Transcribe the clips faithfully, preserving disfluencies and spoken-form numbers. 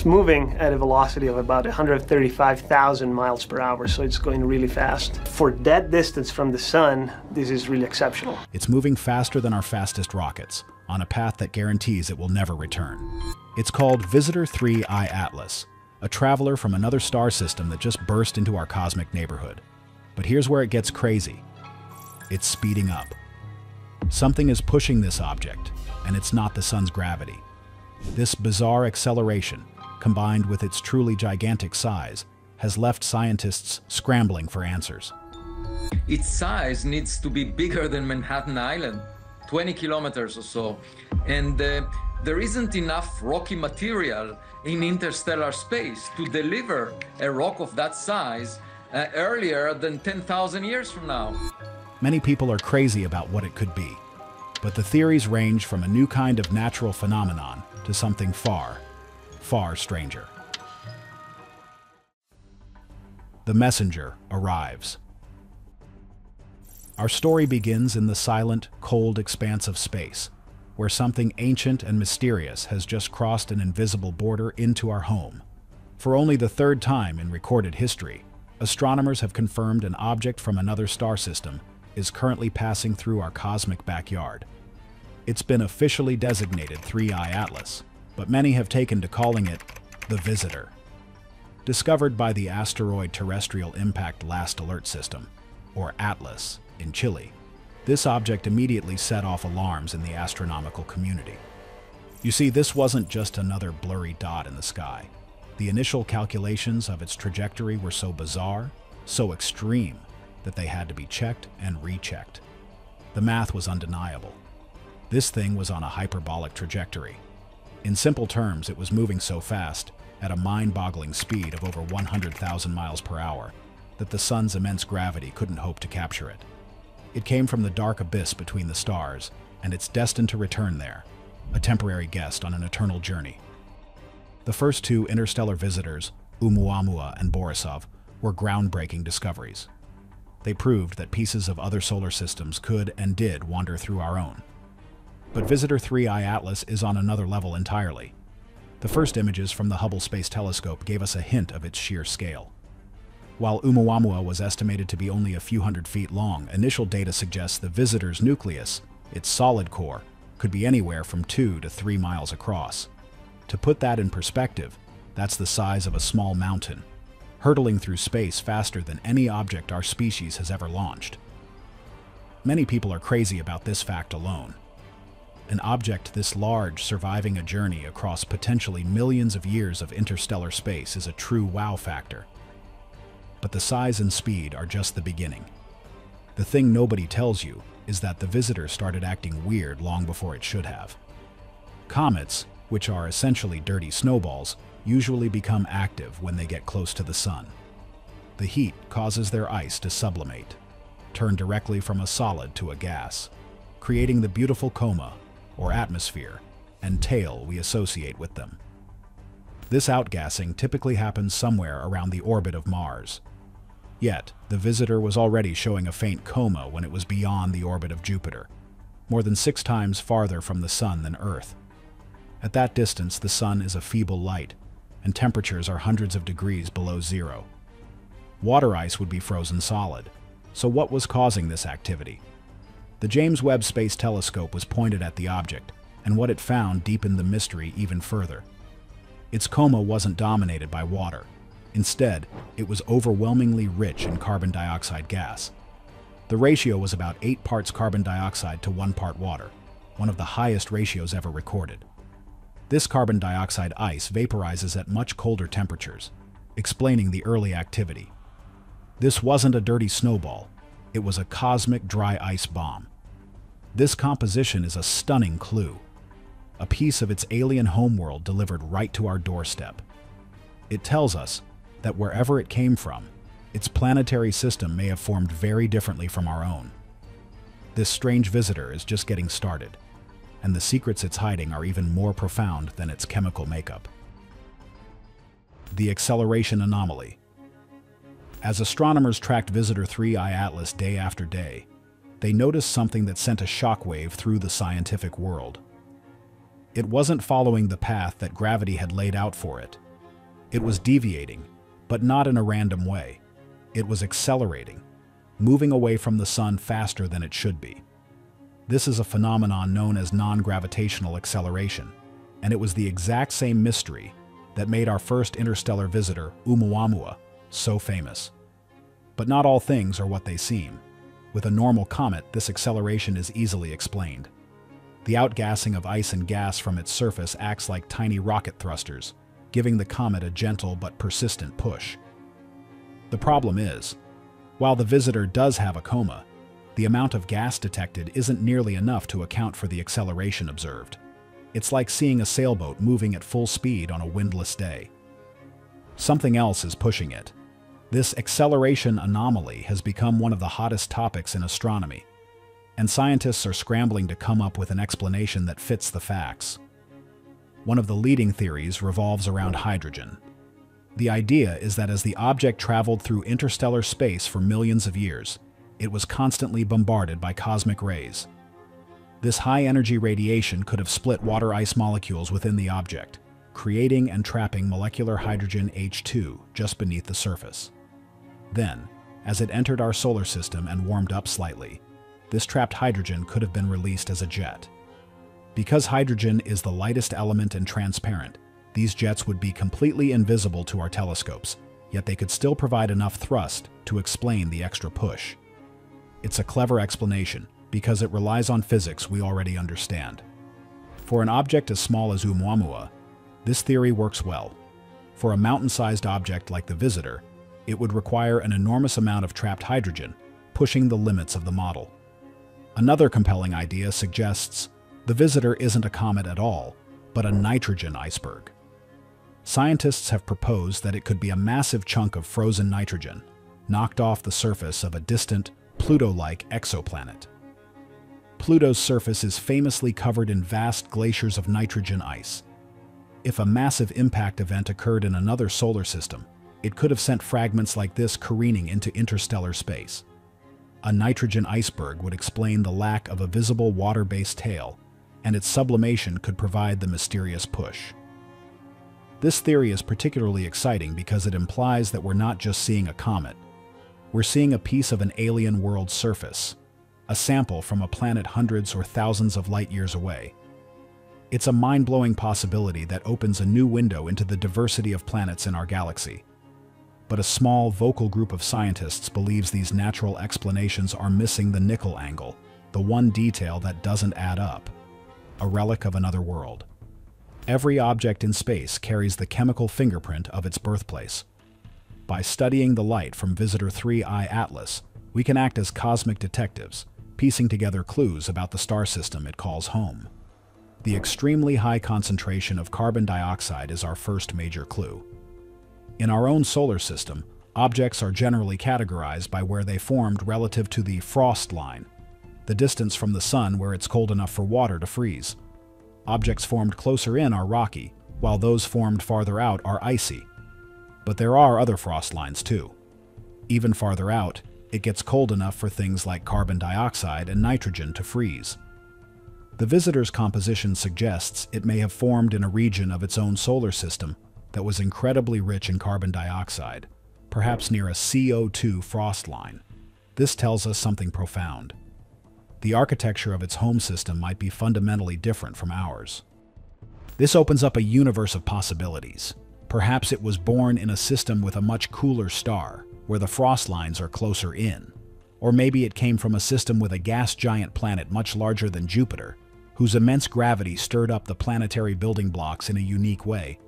it's moving at a velocity of about one hundred thirty-five thousand miles per hour, so it's going really fast. For that distance from the sun, this is really exceptional. It's moving faster than our fastest rockets, on a path that guarantees it will never return. It's called Visitor three I ATLAS, a traveler from another star system that just burst into our cosmic neighborhood. But here's where it gets crazy. It's speeding up. Something is pushing this object, and it's not the sun's gravity. This bizarre acceleration, combined with its truly gigantic size, has left scientists scrambling for answers. Its size needs to be bigger than Manhattan Island, twenty kilometers or so, and uh, there isn't enough rocky material in interstellar space to deliver a rock of that size uh, earlier than ten thousand years from now. Many people are crazy about what it could be, but the theories range from a new kind of natural phenomenon to something far, far stranger. The messenger arrives. Our story begins in the silent, cold expanse of space, where something ancient and mysterious has just crossed an invisible border into our home. For only the third time in recorded history, astronomers have confirmed an object from another star system is currently passing through our cosmic backyard. It's been officially designated three I ATLAS, but many have taken to calling it the Visitor. Discovered by the Asteroid Terrestrial Impact Last Alert System, or ATLAS, in Chile, this object immediately set off alarms in the astronomical community. You see, this wasn't just another blurry dot in the sky. The initial calculations of its trajectory were so bizarre, so extreme, that they had to be checked and rechecked. The math was undeniable. This thing was on a hyperbolic trajectory. In simple terms, it was moving so fast, at a mind-boggling speed of over one hundred thousand miles per hour, that the sun's immense gravity couldn't hope to capture it. It came from the dark abyss between the stars, and it's destined to return there, a temporary guest on an eternal journey. The first two interstellar visitors, Oumuamua and Borisov, were groundbreaking discoveries. They proved that pieces of other solar systems could and did wander through our own. But Visitor three I ATLAS is on another level entirely. The first images from the Hubble Space Telescope gave us a hint of its sheer scale. While Oumuamua was estimated to be only a few hundred feet long, initial data suggests the visitor's nucleus, its solid core, could be anywhere from two to three miles across. To put that in perspective, that's the size of a small mountain, hurtling through space faster than any object our species has ever launched. Many people are crazy about this fact alone. An object this large surviving a journey across potentially millions of years of interstellar space is a true wow factor. But the size and speed are just the beginning. The thing nobody tells you is that the visitor started acting weird long before it should have. Comets, which are essentially dirty snowballs, usually become active when they get close to the sun. The heat causes their ice to sublimate, turn directly from a solid to a gas, creating the beautiful coma, or atmosphere, and tail we associate with them. This outgassing typically happens somewhere around the orbit of Mars. Yet, the visitor was already showing a faint coma when it was beyond the orbit of Jupiter, more than six times farther from the sun than Earth. At that distance, the sun is a feeble light, and temperatures are hundreds of degrees below zero. Water ice would be frozen solid. So what was causing this activity? The James Webb Space Telescope was pointed at the object, and what it found deepened the mystery even further. Its coma wasn't dominated by water. Instead, it was overwhelmingly rich in carbon dioxide gas. The ratio was about eight parts carbon dioxide to one part water, one of the highest ratios ever recorded. This carbon dioxide ice vaporizes at much colder temperatures, explaining the early activity. This wasn't a dirty snowball, it was a cosmic dry ice bomb. This composition is a stunning clue, a piece of its alien homeworld delivered right to our doorstep. It tells us that wherever it came from, its planetary system may have formed very differently from our own. This strange visitor is just getting started, and the secrets it's hiding are even more profound than its chemical makeup. The acceleration anomaly. As astronomers tracked Visitor three I ATLAS day after day, they noticed something that sent a shockwave through the scientific world. It wasn't following the path that gravity had laid out for it, It was deviating, but not in a random way. It was accelerating, moving away from the sun faster than it should be. This is a phenomenon known as non-gravitational acceleration, and it was the exact same mystery that made our first interstellar visitor, Oumuamua, so famous. But not all things are what they seem. With a normal comet, this acceleration is easily explained. The outgassing of ice and gas from its surface acts like tiny rocket thrusters, giving the comet a gentle but persistent push. The problem is, while the visitor does have a coma, the amount of gas detected isn't nearly enough to account for the acceleration observed. It's like seeing a sailboat moving at full speed on a windless day. Something else is pushing it. This acceleration anomaly has become one of the hottest topics in astronomy, and scientists are scrambling to come up with an explanation that fits the facts. One of the leading theories revolves around hydrogen. The idea is that as the object traveled through interstellar space for millions of years, it was constantly bombarded by cosmic rays. This high-energy radiation could have split water-ice molecules within the object, creating and trapping molecular hydrogen H two just beneath the surface. Then, as it entered our solar system and warmed up slightly, this trapped hydrogen could have been released as a jet. Because hydrogen is the lightest element and transparent, these jets would be completely invisible to our telescopes, yet they could still provide enough thrust to explain the extra push. It's a clever explanation because it relies on physics we already understand. For an object as small as Oumuamua, this theory works well. For a mountain-sized object like the Visitor, it would require an enormous amount of trapped hydrogen, pushing the limits of the model. Another compelling idea suggests the Visitor isn't a comet at all, but a nitrogen iceberg. Scientists have proposed that it could be a massive chunk of frozen nitrogen, knocked off the surface of a distant, Pluto-like exoplanet. Pluto's surface is famously covered in vast glaciers of nitrogen ice. If a massive impact event occurred in another solar system, it could have sent fragments like this careening into interstellar space. A nitrogen iceberg would explain the lack of a visible water-based tail, and its sublimation could provide the mysterious push. This theory is particularly exciting because it implies that we're not just seeing a comet. We're seeing a piece of an alien world's surface, a sample from a planet hundreds or thousands of light-years away. It's a mind-blowing possibility that opens a new window into the diversity of planets in our galaxy. But a small, vocal group of scientists believes these natural explanations are missing the nickel angle, the one detail that doesn't add up. A relic of another world. Every object in space carries the chemical fingerprint of its birthplace. By studying the light from Visitor three I ATLAS, we can act as cosmic detectives, piecing together clues about the star system it calls home. The extremely high concentration of carbon dioxide is our first major clue. In our own solar system, objects are generally categorized by where they formed relative to the frost line, the distance from the sun where it's cold enough for water to freeze. Objects formed closer in are rocky, while those formed farther out are icy. But there are other frost lines too. Even farther out, it gets cold enough for things like carbon dioxide and nitrogen to freeze. The Visitor's composition suggests it may have formed in a region of its own solar system that was incredibly rich in carbon dioxide, perhaps near a C O two frost line. This tells us something profound. The architecture of its home system might be fundamentally different from ours. This opens up a universe of possibilities. Perhaps it was born in a system with a much cooler star, where the frost lines are closer in. Or maybe it came from a system with a gas giant planet much larger than Jupiter, whose immense gravity stirred up the planetary building blocks in a unique way.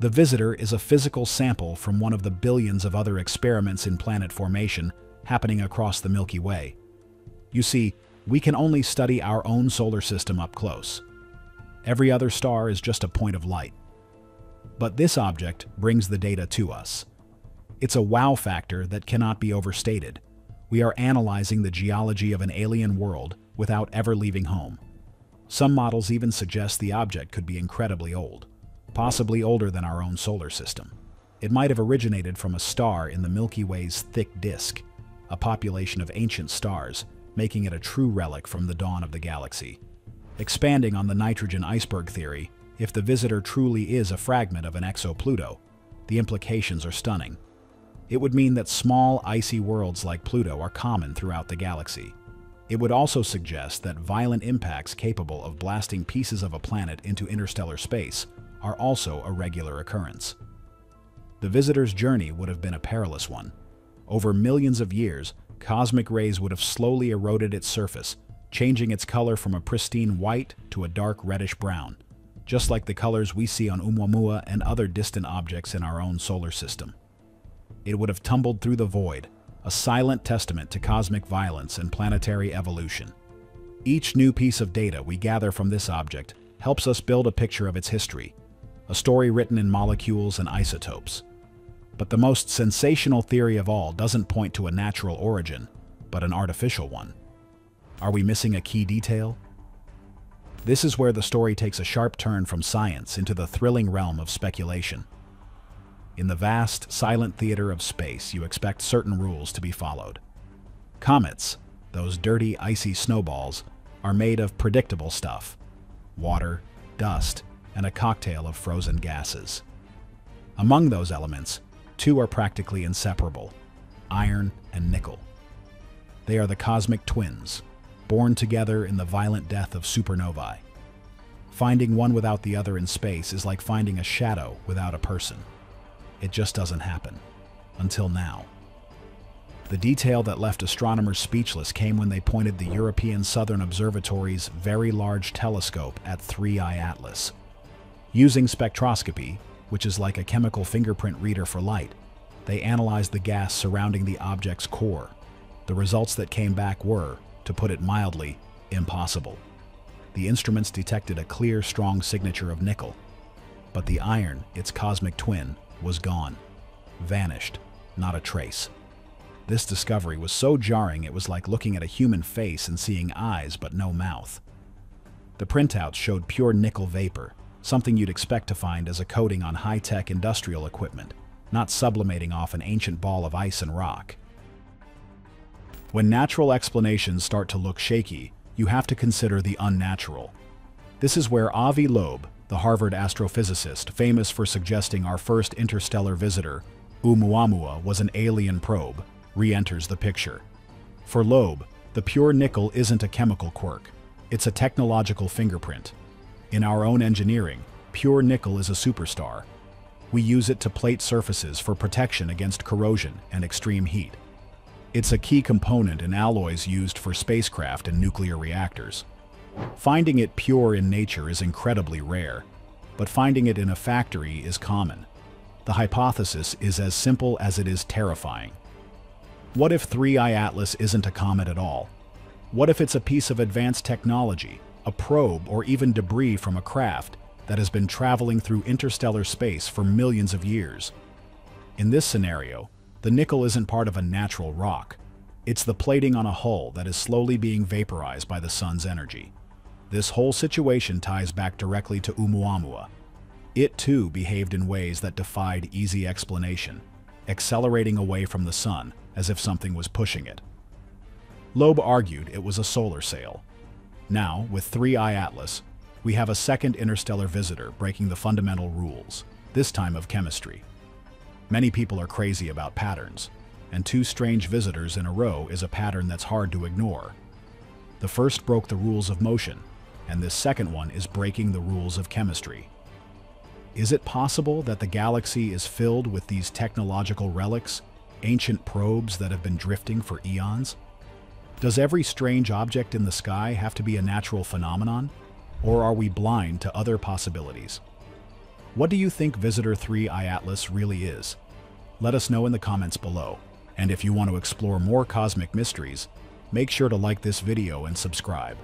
The Visitor is a physical sample from one of the billions of other experiments in planet formation happening across the Milky Way. You see, we can only study our own solar system up close. Every other star is just a point of light. But this object brings the data to us. It's a wow factor that cannot be overstated. We are analyzing the geology of an alien world without ever leaving home. Some models even suggest the object could be incredibly old, possibly older than our own solar system. It might have originated from a star in the Milky Way's thick disk, a population of ancient stars, making it a true relic from the dawn of the galaxy. Expanding on the nitrogen iceberg theory, if the Visitor truly is a fragment of an exopluto, the implications are stunning. It would mean that small, icy worlds like Pluto are common throughout the galaxy. It would also suggest that violent impacts capable of blasting pieces of a planet into interstellar space are also a regular occurrence. The visitor's journey would have been a perilous one. Over millions of years, cosmic rays would have slowly eroded its surface, changing its color from a pristine white to a dark reddish-brown, just like the colors we see on Oumuamua and other distant objects in our own solar system. It would have tumbled through the void, a silent testament to cosmic violence and planetary evolution. Each new piece of data we gather from this object helps us build a picture of its history, a story written in molecules and isotopes. But the most sensational theory of all doesn't point to a natural origin, but an artificial one. Are we missing a key detail? This is where the story takes a sharp turn from science into the thrilling realm of speculation. In the vast, silent theater of space, you expect certain rules to be followed. Comets, those dirty, icy snowballs, are made of predictable stuff: water, dust, and a cocktail of frozen gases. Among those elements, two are practically inseparable: iron and nickel. They are the cosmic twins, born together in the violent death of supernovae. Finding one without the other in space is like finding a shadow without a person. It just doesn't happen. Until now. The detail that left astronomers speechless came when they pointed the European Southern Observatory's Very Large Telescope at three I ATLAS. Using spectroscopy, which is like a chemical fingerprint reader for light, they analyzed the gas surrounding the object's core. The results that came back were, to put it mildly, impossible. The instruments detected a clear, strong signature of nickel. But the iron, its cosmic twin, was gone. Vanished. Not a trace. This discovery was so jarring it was like looking at a human face and seeing eyes but no mouth. The printouts showed pure nickel vapor, something you'd expect to find as a coating on high-tech industrial equipment, not sublimating off an ancient ball of ice and rock. When natural explanations start to look shaky, you have to consider the unnatural. This is where Avi Loeb, the Harvard astrophysicist famous for suggesting our first interstellar visitor, Oumuamua, was an alien probe, re-enters the picture. For Loeb, the pure nickel isn't a chemical quirk, it's a technological fingerprint. In our own engineering, pure nickel is a superstar. We use it to plate surfaces for protection against corrosion and extreme heat. It's a key component in alloys used for spacecraft and nuclear reactors. Finding it pure in nature is incredibly rare, but finding it in a factory is common. The hypothesis is as simple as it is terrifying. What if three I ATLAS isn't a comet at all? What if it's a piece of advanced technology, a probe, or even debris from a craft that has been traveling through interstellar space for millions of years? In this scenario, the nickel isn't part of a natural rock. It's the plating on a hull that is slowly being vaporized by the sun's energy. This whole situation ties back directly to Oumuamua. It too behaved in ways that defied easy explanation, accelerating away from the sun as if something was pushing it. Loeb argued it was a solar sail. Now, with three I ATLAS, we have a second interstellar visitor breaking the fundamental rules, this time of chemistry. Many people are crazy about patterns, and two strange visitors in a row is a pattern that's hard to ignore. The first broke the rules of motion, and this second one is breaking the rules of chemistry. Is it possible that the galaxy is filled with these technological relics, ancient probes that have been drifting for eons? Does every strange object in the sky have to be a natural phenomenon, or are we blind to other possibilities? What do you think Visitor three I ATLAS really is? Let us know in the comments below. And if you want to explore more cosmic mysteries, make sure to like this video and subscribe.